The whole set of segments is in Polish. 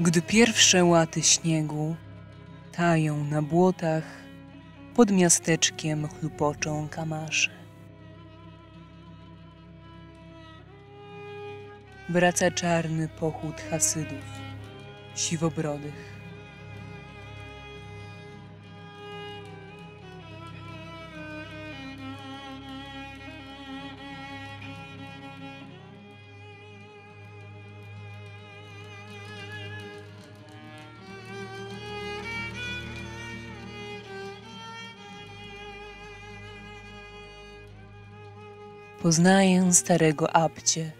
Gdy pierwsze łaty śniegu tają na błotach, pod miasteczkiem chlupoczą kamasze. Wraca czarny pochód hasydów, siwobrodych. Poznaję starego Abcie.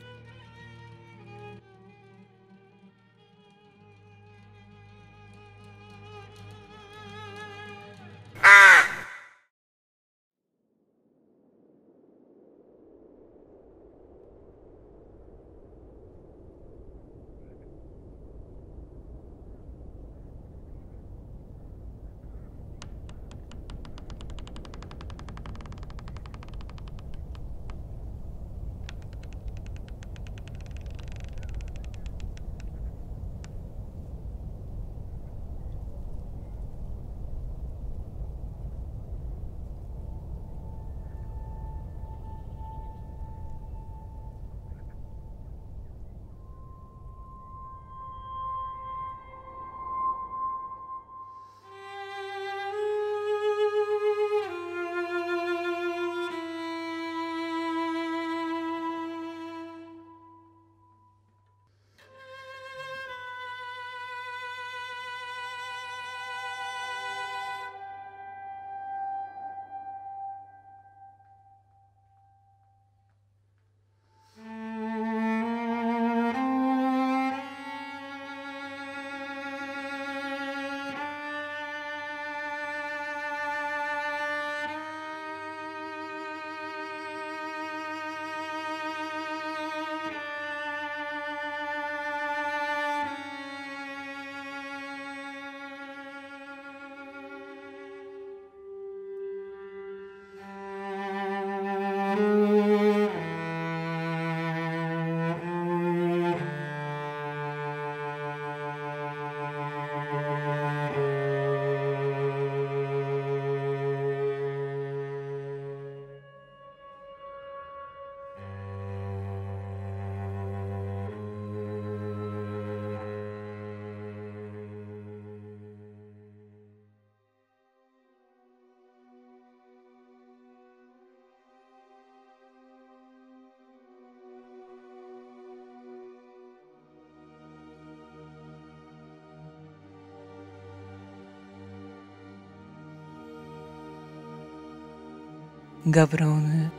Gawrony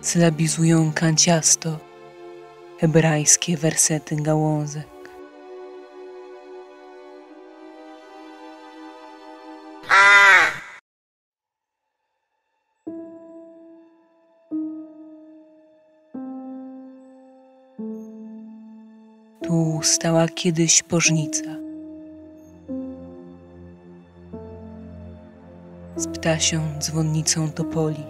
sylabizują kanciasto hebrajskie wersety gałązek. Tu stała kiedyś bożnica z ptasią dzwonnicą topoli.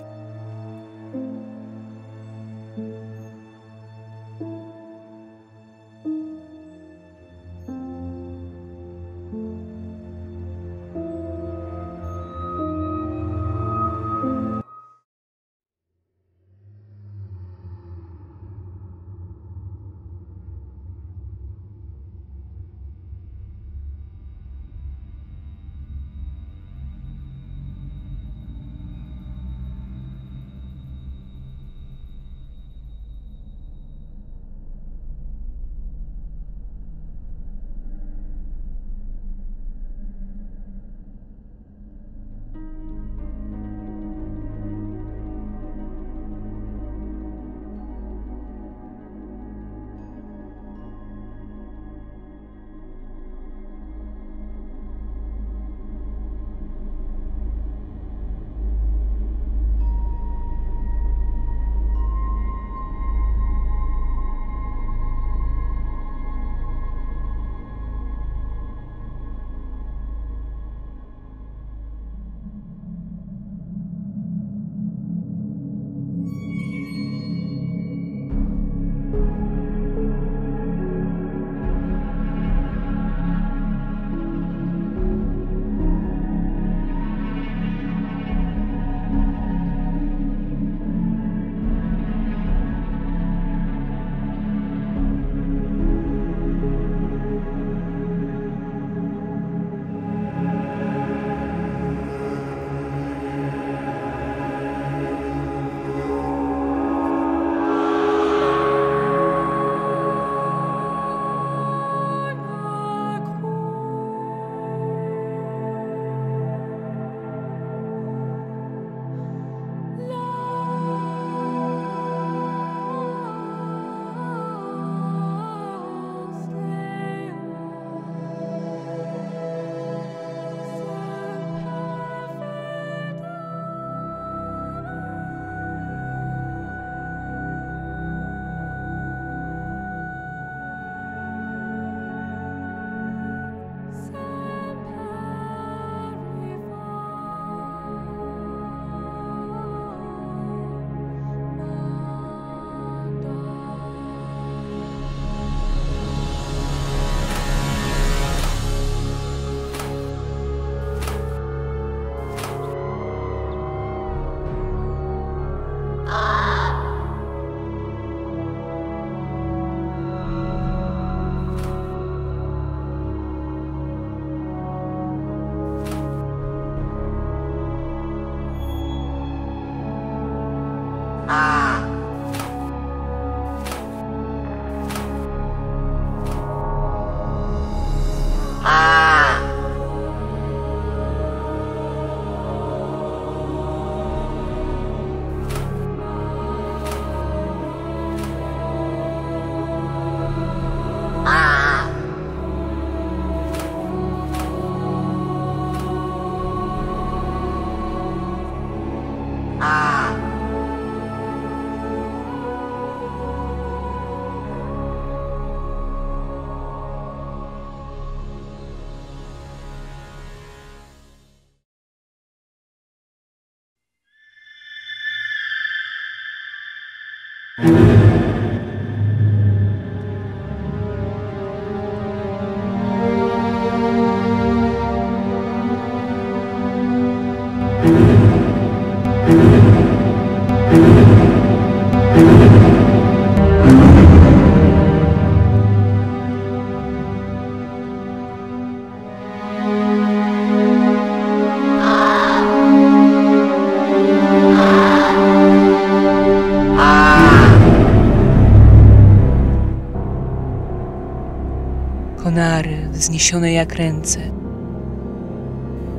Konary, wzniesione jak ręce,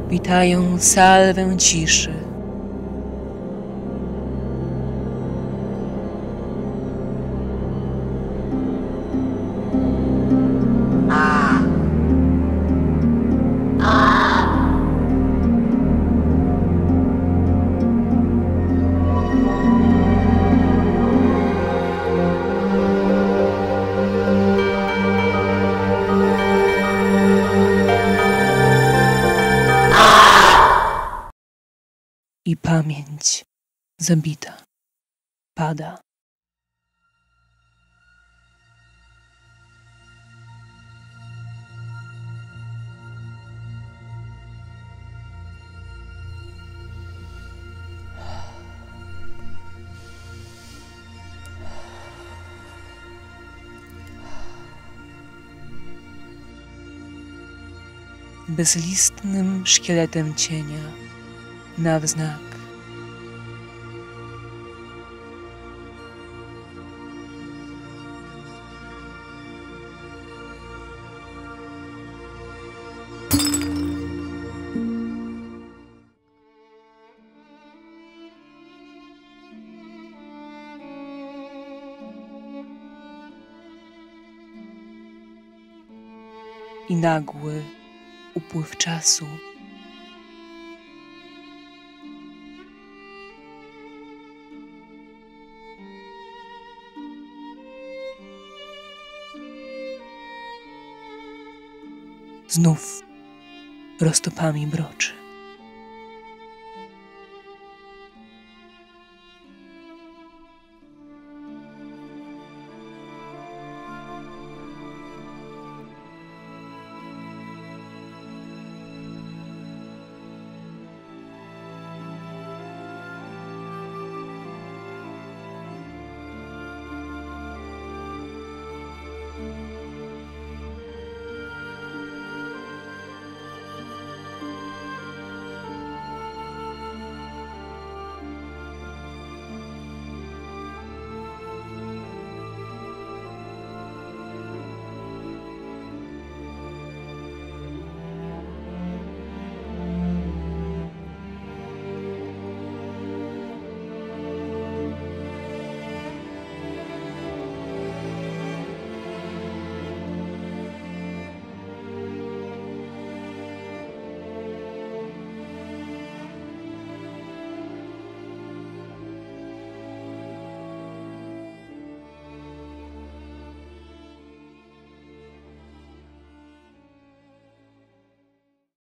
witają salwę ciszy. I pamięć zabita pada. Bezlistnym szkieletem cienia na wznak. I nagły upływ czasu. Znów roztopami broczy.